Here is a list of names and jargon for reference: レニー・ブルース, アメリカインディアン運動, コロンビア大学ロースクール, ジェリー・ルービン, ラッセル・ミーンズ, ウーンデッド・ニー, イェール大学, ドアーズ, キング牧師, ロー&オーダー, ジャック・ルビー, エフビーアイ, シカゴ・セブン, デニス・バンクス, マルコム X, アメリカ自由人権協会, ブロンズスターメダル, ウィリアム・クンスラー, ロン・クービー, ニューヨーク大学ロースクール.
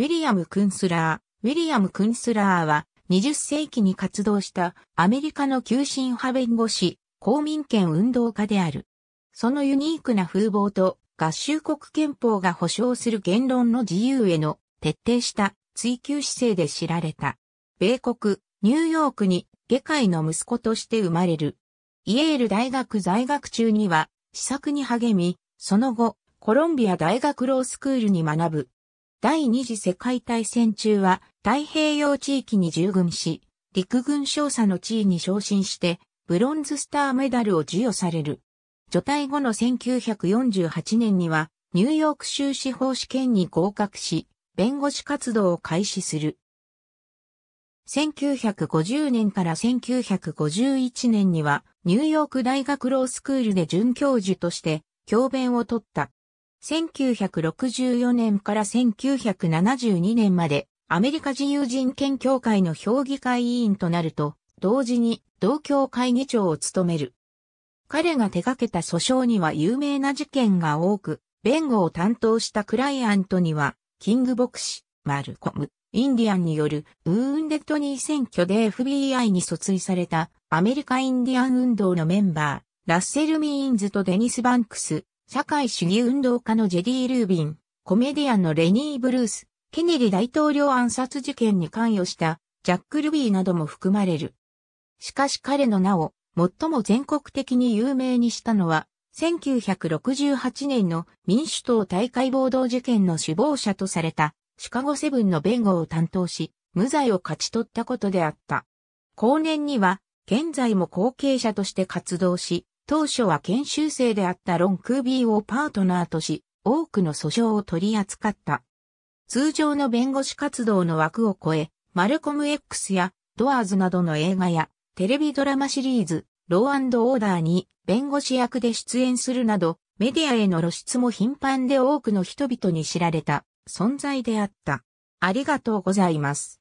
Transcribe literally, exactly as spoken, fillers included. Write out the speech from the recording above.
ウィリアム・クンスラー。ウィリアム・クンスラーはにじゅっ世紀に活動したアメリカの急進派弁護士、公民権運動家である。そのユニークな風貌と合衆国憲法が保障する言論の自由への徹底した追求姿勢で知られた。米国、ニューヨークに下界の息子として生まれる。イェール大学在学中には詩作に励み、その後、コロンビア大学ロースクールに学ぶ。第二次世界大戦中は太平洋地域に従軍し、陸軍少佐の地位に昇進して、ブロンズスターメダルを授与される。除隊後のせんきゅうひゃくよんじゅうはちねんには、ニューヨーク州司法試験に合格し、弁護士活動を開始する。せんきゅうひゃくごじゅうねんからせんきゅうひゃくごじゅういちねんには、ニューヨーク大学ロースクールで准教授として、教鞭を取った。せんきゅうひゃくろくじゅうよねんからせんきゅうひゃくななじゅうにねんまで、アメリカ自由人権協会の評議会委員となると、同時に同協会議長を務める。彼が手掛けた訴訟には有名な事件が多く、弁護を担当したクライアントには、キング牧師、マルコム、インディアンによるウーンデッドニー選挙で エフビーアイ に訴追されたアメリカインディアン運動のメンバー、ラッセル・ミーンズとデニス・バンクス、社会主義運動家のジェリー・ルービン、コメディアンのレニー・ブルース、ケネディ大統領暗殺事件に関与したジャック・ルビーなども含まれる。しかし彼の名を最も全国的に有名にしたのは、せんきゅうひゃくろくじゅうはちねんの民主党大会暴動事件の首謀者とされたシカゴセブンの弁護を担当し、無罪を勝ち取ったことであった。後年には、現在も後継者として活動し、当初は研修生であったロン・クービーをパートナーとし、多くの訴訟を取り扱った。通常の弁護士活動の枠を超え、マルコム X やドアーズなどの映画やテレビドラマシリーズ、ロー&オーダーに弁護士役で出演するなど、メディアへの露出も頻繁で多くの人々に知られた存在であった。ありがとうございます。